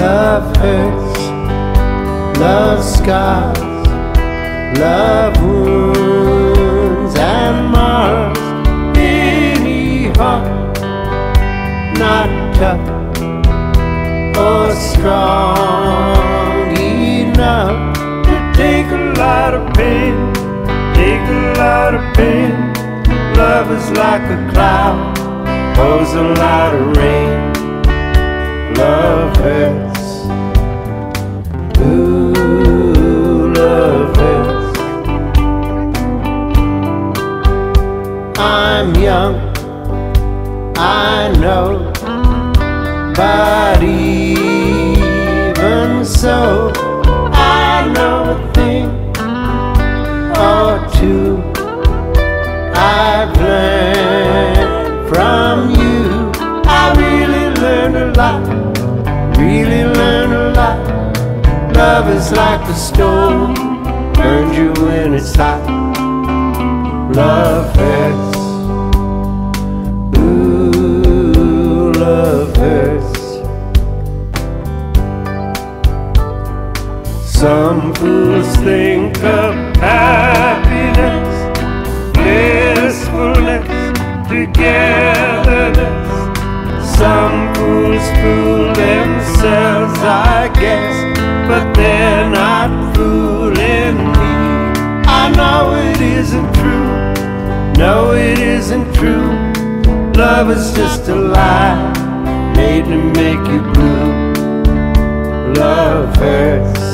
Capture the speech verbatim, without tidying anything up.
Love hurts, love scars, love wounds and mars. Any heart not tough or strong enough to take a lot of pain, take a lot of pain. Love is like a cloud, pours a lot of rain. Love hurts, ooh, love hurts. I'm young, I know, but even so, I know a thing or two I've learned from you. I really learned a lot, really learn a lot. Love is like a stove, burns you when it's hot. Love hurts, ooh, love hurts. Some fools think of happiness, blissfulness, togetherness. Some fools fool themselves, I guess, but they're not fooling me. I know it isn't true, no it isn't true. Love is just a lie, made to make you blue. Love hurts.